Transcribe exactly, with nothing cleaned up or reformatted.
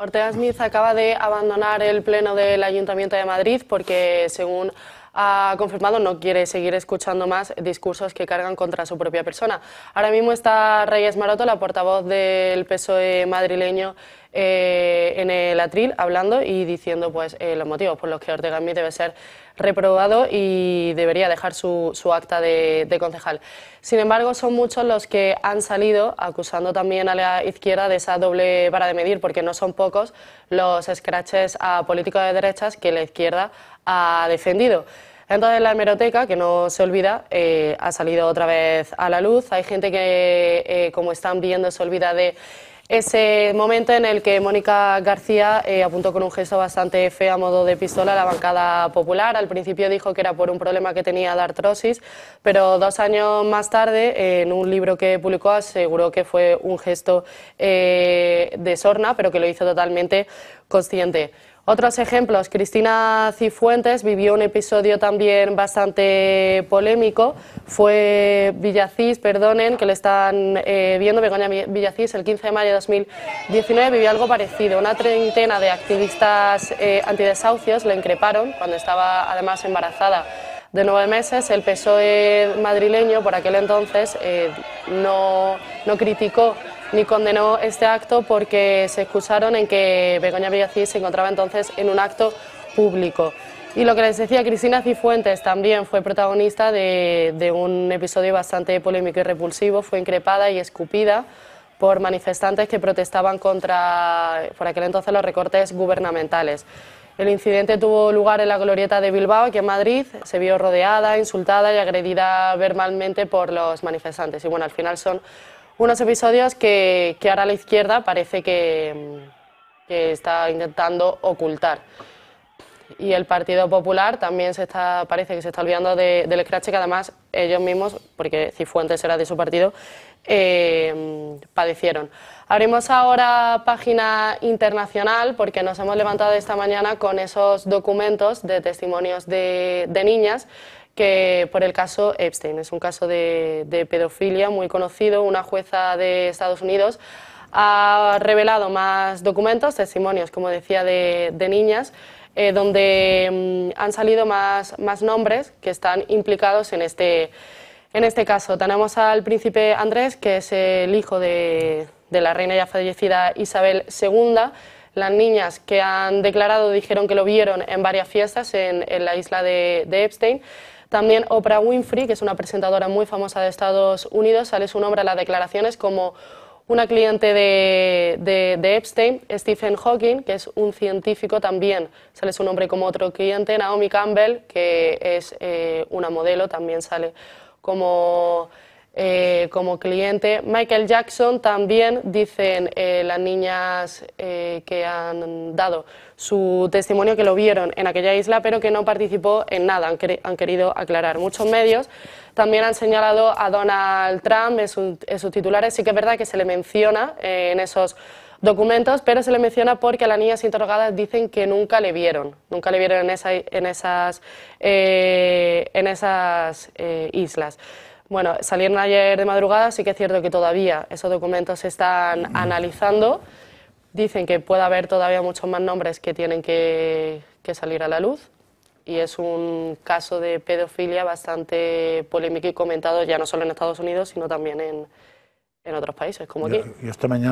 Ortega-Smith acaba de abandonar el pleno del Ayuntamiento de Madrid porque, según ha confirmado, no quiere seguir escuchando más discursos que cargan contra su propia persona. Ahora mismo está Reyes Maroto, la portavoz del P S O E madrileño, eh, en el atril, hablando y diciendo pues, eh, los motivos por los que Ortega-Smith debe ser reprobado y debería dejar su, su acta de, de concejal. Sin embargo, son muchos los que han salido acusando también a la izquierda de esa doble vara de medir, porque no son pocos los escraches a políticos de derechas que la izquierda ha defendido. Entonces la hemeroteca, que no se olvida, eh, ha salido otra vez a la luz. Hay gente que, eh, como están viendo, se olvida de ese momento en el que Mónica García eh, apuntó con un gesto bastante feo a modo de pistola a la bancada popular. Al principio dijo que era por un problema que tenía de artrosis, pero dos años más tarde, eh, en un libro que publicó, aseguró que fue un gesto eh, de sorna, pero que lo hizo totalmente consciente. Otros ejemplos, Cristina Cifuentes vivió un episodio también bastante polémico, fue Villacís, perdonen, que lo están eh, viendo, Begoña Villacís, el quince de mayo de dos mil diecinueve vivió algo parecido. Una treintena de activistas eh, antidesahucios le increparon cuando estaba además embarazada de nueve meses. El P S O E madrileño por aquel entonces eh, no, no criticó ni condenó este acto porque se excusaron en que Begoña Villacís se encontraba entonces en un acto público. Y lo que les decía, Cristina Cifuentes también fue protagonista de, de un episodio bastante polémico y repulsivo, fue increpada y escupida por manifestantes que protestaban contra, por aquel entonces, los recortes gubernamentales. El incidente tuvo lugar en la glorieta de Bilbao, aquí en Madrid, se vio rodeada, insultada y agredida verbalmente por los manifestantes. Y bueno, al final son unos episodios que, que ahora la izquierda parece que, que está intentando ocultar. Y el Partido Popular también se está, parece que se está olvidando de, del escrache, que además ellos mismos, porque Cifuentes era de su partido, eh, padecieron. Abrimos ahora página internacional porque nos hemos levantado esta mañana con esos documentos de testimonios de, de niñas que por el caso Epstein. Es un caso de, de pedofilia muy conocido. Una jueza de Estados Unidos ha revelado más documentos, testimonios, como decía, de, de niñas, eh, donde mmm, han salido más, más nombres que están implicados en este, en este caso. Tenemos al príncipe Andrés, que es el hijo de, de la reina ya fallecida Isabel segunda, Las niñas que han declarado dijeron que lo vieron en varias fiestas en, en la isla de, de Epstein. También Oprah Winfrey, que es una presentadora muy famosa de Estados Unidos, sale su nombre a las declaraciones como una cliente de, de, de Epstein. Stephen Hawking, que es un científico, también sale su nombre como otro cliente. Naomi Campbell, que es eh, una modelo, también sale como, eh, como cliente. Michael Jackson también, dicen eh, las niñas eh, que han dado su testimonio, que lo vieron en aquella isla, pero que no participó en nada, han, han querido aclarar. Muchos medios también han señalado a Donald Trump en, su, en sus titulares. Sí que es verdad que se le menciona eh, en esos documentos, pero se le menciona porque a las niñas interrogadas dicen que nunca le vieron, nunca le vieron en, esa, en esas, eh, en esas eh, islas. Bueno, salieron ayer de madrugada, sí que es cierto que todavía esos documentos se están analizando. Dicen que puede haber todavía muchos más nombres que tienen que, que salir a la luz. Y es un caso de pedofilia bastante polémico y comentado ya no solo en Estados Unidos, sino también en, en otros países, como aquí. Yo, yo esta mañana...